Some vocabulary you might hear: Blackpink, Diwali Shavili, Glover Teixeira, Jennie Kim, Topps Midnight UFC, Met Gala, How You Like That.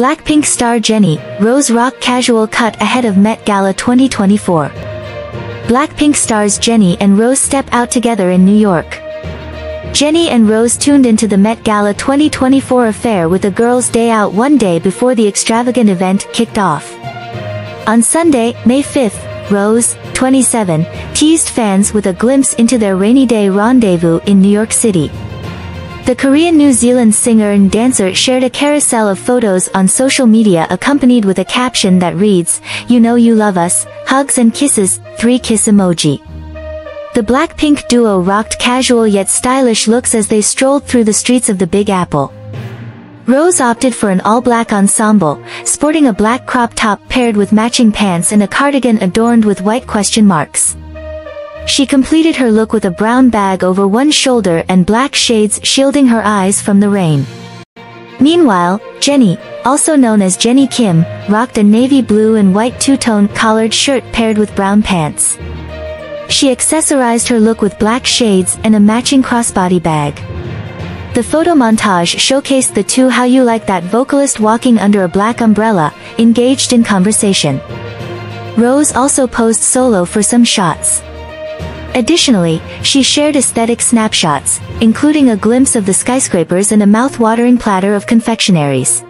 Blackpink star Jennie Rose rocked casual cut ahead of Met Gala 2024. Blackpink stars Jennie and Rose step out together in New York. Jennie and Rose tuned into the Met Gala 2024 affair with a girls' day out one day before the extravagant event kicked off. On Sunday, May 5, Rose, 27, teased fans with a glimpse into their rainy day rendezvous in New York City. The Korean-New Zealand singer and dancer shared a carousel of photos on social media accompanied with a caption that reads, "You know you love us, hugs and kisses, 3-kiss emoji." The Blackpink duo rocked casual yet stylish looks as they strolled through the streets of the Big Apple. Rose opted for an all-black ensemble, sporting a black crop top paired with matching pants and a cardigan adorned with white question marks. She completed her look with a brown bag over one shoulder and black shades shielding her eyes from the rain. Meanwhile, Jennie, also known as Jennie Kim, rocked a navy blue and white two-tone collared shirt paired with brown pants. She accessorized her look with black shades and a matching crossbody bag. The photo montage showcased the two How You Like That vocalist walking under a black umbrella, engaged in conversation. Rose also posed solo for some shots. Additionally, she shared aesthetic snapshots, including a glimpse of the skyscrapers and a mouth-watering platter of confectionaries.